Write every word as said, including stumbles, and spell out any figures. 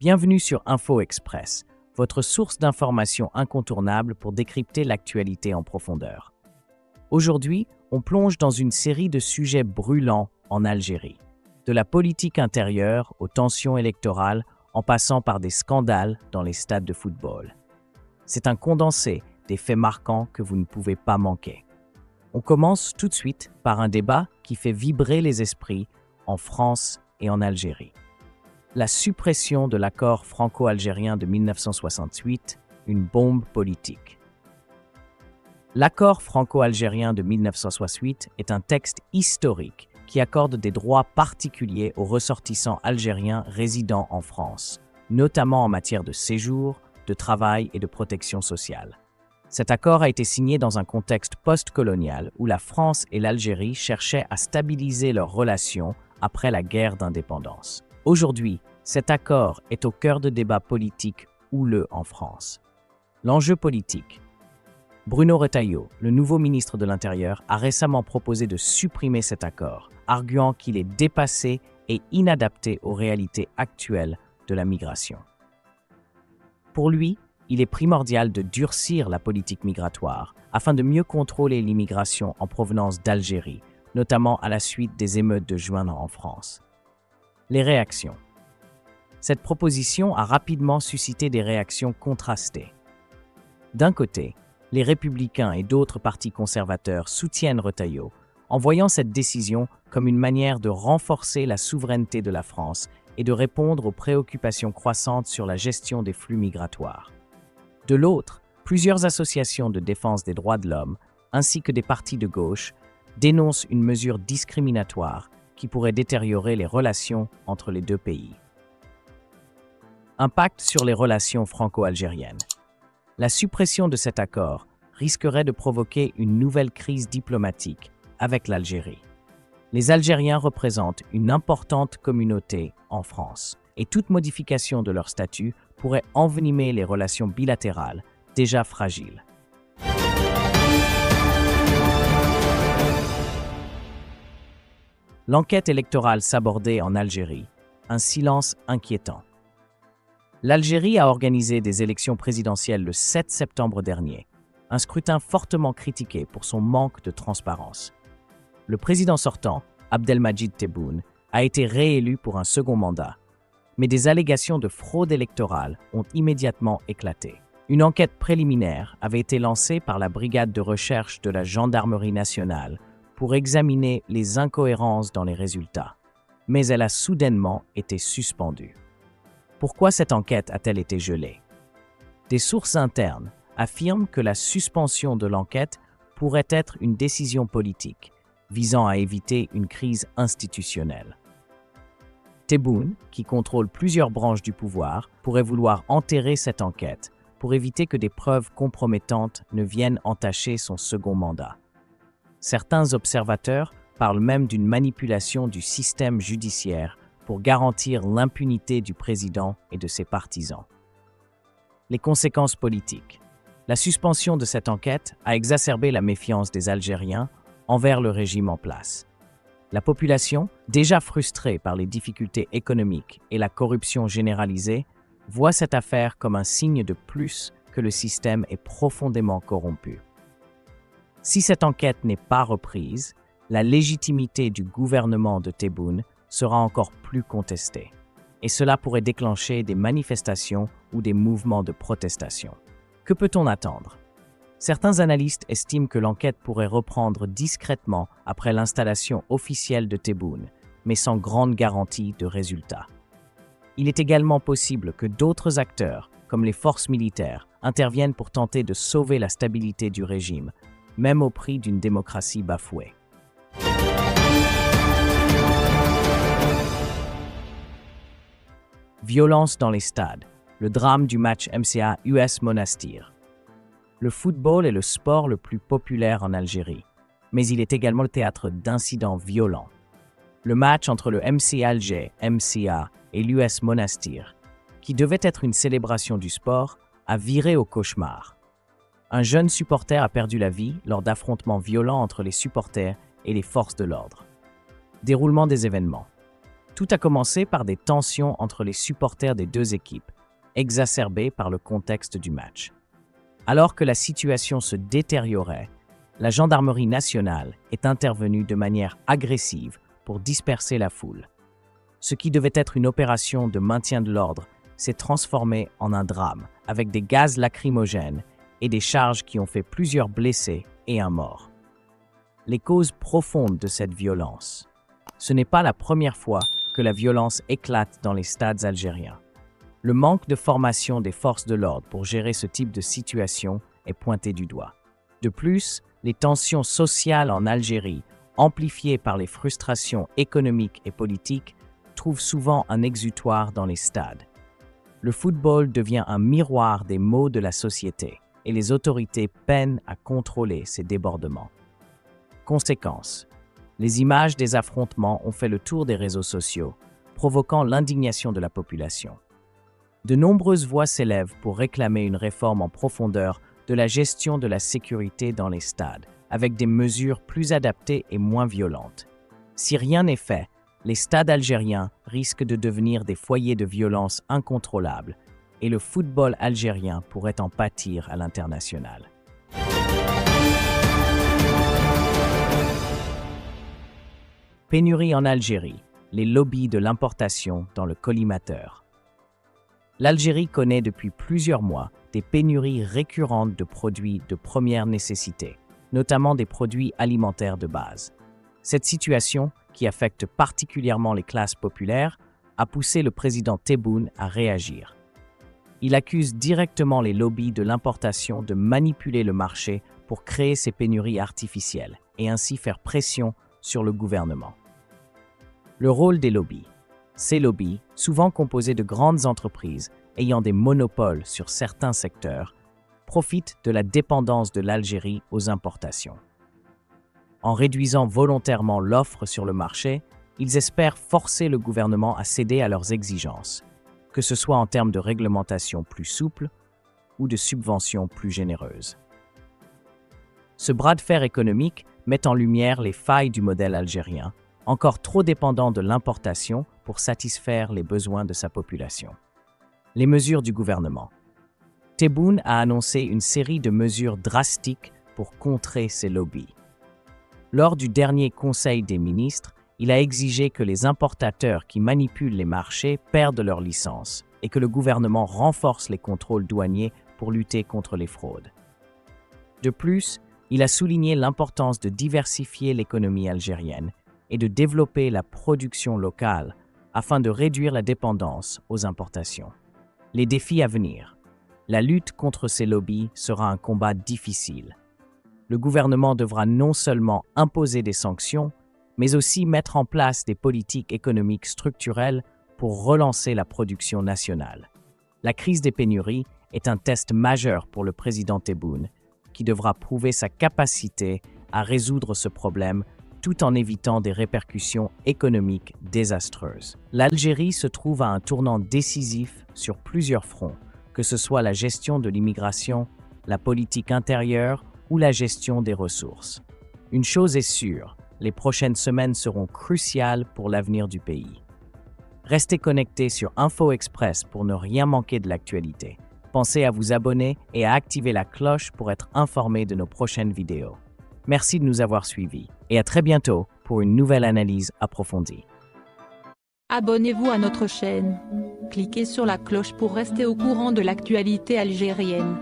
Bienvenue sur Info Express, votre source d'informations incontournable pour décrypter l'actualité en profondeur. Aujourd'hui, on plonge dans une série de sujets brûlants en Algérie. De la politique intérieure aux tensions électorales, en passant par des scandales dans les stades de football. C'est un condensé des faits marquants que vous ne pouvez pas manquer. On commence tout de suite par un débat qui fait vibrer les esprits en France et en Algérie. La suppression de l'accord franco-algérien de mille neuf cent soixante-huit, une bombe politique. L'accord franco-algérien de mille neuf cent soixante-huit est un texte historique qui accorde des droits particuliers aux ressortissants algériens résidant en France, notamment en matière de séjour, de travail et de protection sociale. Cet accord a été signé dans un contexte post-colonial où la France et l'Algérie cherchaient à stabiliser leurs relations après la guerre d'indépendance. Aujourd'hui, cet accord est au cœur de débats politiques houleux en France. L'enjeu politique. Bruno Retailleau, le nouveau ministre de l'Intérieur, a récemment proposé de supprimer cet accord, arguant qu'il est dépassé et inadapté aux réalités actuelles de la migration. Pour lui, il est primordial de durcir la politique migratoire afin de mieux contrôler l'immigration en provenance d'Algérie, notamment à la suite des émeutes de juin en France. Les réactions. Cette proposition a rapidement suscité des réactions contrastées. D'un côté, les Républicains et d'autres partis conservateurs soutiennent Retailleau en voyant cette décision comme une manière de renforcer la souveraineté de la France et de répondre aux préoccupations croissantes sur la gestion des flux migratoires. De l'autre, plusieurs associations de défense des droits de l'homme, ainsi que des partis de gauche, dénoncent une mesure discriminatoire qui pourrait détériorer les relations entre les deux pays. Impact sur les relations franco-algériennes. La suppression de cet accord risquerait de provoquer une nouvelle crise diplomatique avec l'Algérie. Les Algériens représentent une importante communauté en France et toute modification de leur statut pourrait envenimer les relations bilatérales déjà fragiles. L'enquête électorale sabordée en Algérie, un silence inquiétant. L'Algérie a organisé des élections présidentielles le sept septembre dernier, un scrutin fortement critiqué pour son manque de transparence. Le président sortant, Abdelmadjid Tebboune, a été réélu pour un second mandat, mais des allégations de fraude électorale ont immédiatement éclaté. Une enquête préliminaire avait été lancée par la brigade de recherche de la Gendarmerie nationale pour examiner les incohérences dans les résultats, mais elle a soudainement été suspendue. Pourquoi cette enquête a-t-elle été gelée? Des sources internes affirment que la suspension de l'enquête pourrait être une décision politique visant à éviter une crise institutionnelle. Tebboune, qui contrôle plusieurs branches du pouvoir, pourrait vouloir enterrer cette enquête pour éviter que des preuves compromettantes ne viennent entacher son second mandat. Certains observateurs parlent même d'une manipulation du système judiciaire pour garantir l'impunité du président et de ses partisans. Les conséquences politiques. La suspension de cette enquête a exacerbé la méfiance des Algériens envers le régime en place. La population, déjà frustrée par les difficultés économiques et la corruption généralisée, voit cette affaire comme un signe de plus que le système est profondément corrompu. Si cette enquête n'est pas reprise, la légitimité du gouvernement de Tebboune sera encore plus contestée, et cela pourrait déclencher des manifestations ou des mouvements de protestation. Que peut-on attendre? Certains analystes estiment que l'enquête pourrait reprendre discrètement après l'installation officielle de Tebboune, mais sans grande garantie de résultat. Il est également possible que d'autres acteurs, comme les forces militaires, interviennent pour tenter de sauver la stabilité du régime, même au prix d'une démocratie bafouée. Violence dans les stades, le drame du match M C A U S Monastir. Le football est le sport le plus populaire en Algérie, mais il est également le théâtre d'incidents violents. Le match entre le M C Alger, M C A et l'U S Monastir, qui devait être une célébration du sport, a viré au cauchemar. Un jeune supporter a perdu la vie lors d'affrontements violents entre les supporters et les forces de l'ordre. Déroulement des événements. Tout a commencé par des tensions entre les supporters des deux équipes, exacerbées par le contexte du match. Alors que la situation se détériorait, la Gendarmerie nationale est intervenue de manière agressive pour disperser la foule. Ce qui devait être une opération de maintien de l'ordre s'est transformé en un drame, avec des gaz lacrymogènes et des charges qui ont fait plusieurs blessés et un mort. Les causes profondes de cette violence. Ce n'est pas la première fois que la violence éclate dans les stades algériens. Le manque de formation des forces de l'ordre pour gérer ce type de situation est pointé du doigt. De plus, les tensions sociales en Algérie, amplifiées par les frustrations économiques et politiques, trouvent souvent un exutoire dans les stades. Le football devient un miroir des maux de la société et les autorités peinent à contrôler ces débordements. Conséquence, les images des affrontements ont fait le tour des réseaux sociaux, provoquant l'indignation de la population. De nombreuses voix s'élèvent pour réclamer une réforme en profondeur de la gestion de la sécurité dans les stades, avec des mesures plus adaptées et moins violentes. Si rien n'est fait, les stades algériens risquent de devenir des foyers de violence incontrôlables et le football algérien pourrait en pâtir à l'international. Pénurie en Algérie, les lobbies de l'importation dans le collimateur. L'Algérie connaît depuis plusieurs mois des pénuries récurrentes de produits de première nécessité, notamment des produits alimentaires de base. Cette situation, qui affecte particulièrement les classes populaires, a poussé le président Tebboune à réagir. Il accuse directement les lobbies de l'importation de manipuler le marché pour créer ces pénuries artificielles et ainsi faire pression sur le gouvernement. Le rôle des lobbies. Ces lobbies, souvent composés de grandes entreprises ayant des monopoles sur certains secteurs, profitent de la dépendance de l'Algérie aux importations. En réduisant volontairement l'offre sur le marché, ils espèrent forcer le gouvernement à céder à leurs exigences, que ce soit en termes de réglementation plus souple ou de subventions plus généreuses. Ce bras de fer économique met en lumière les failles du modèle algérien, encore trop dépendant de l'importation pour satisfaire les besoins de sa population. Les mesures du gouvernement. Tebboune a annoncé une série de mesures drastiques pour contrer ces lobbies. Lors du dernier Conseil des ministres, il a exigé que les importateurs qui manipulent les marchés perdent leur licence et que le gouvernement renforce les contrôles douaniers pour lutter contre les fraudes. De plus, il a souligné l'importance de diversifier l'économie algérienne et de développer la production locale afin de réduire la dépendance aux importations. Les défis à venir. La lutte contre ces lobbies sera un combat difficile. Le gouvernement devra non seulement imposer des sanctions, mais aussi mettre en place des politiques économiques structurelles pour relancer la production nationale. La crise des pénuries est un test majeur pour le président Tebboune, qui devra prouver sa capacité à résoudre ce problème tout en évitant des répercussions économiques désastreuses. L'Algérie se trouve à un tournant décisif sur plusieurs fronts, que ce soit la gestion de l'immigration, la politique intérieure, ou la gestion des ressources. Une chose est sûre, les prochaines semaines seront cruciales pour l'avenir du pays. Restez connectés sur Info Express pour ne rien manquer de l'actualité. Pensez à vous abonner et à activer la cloche pour être informé de nos prochaines vidéos. Merci de nous avoir suivis et à très bientôt pour une nouvelle analyse approfondie. Abonnez-vous à notre chaîne. Cliquez sur la cloche pour rester au courant de l'actualité algérienne.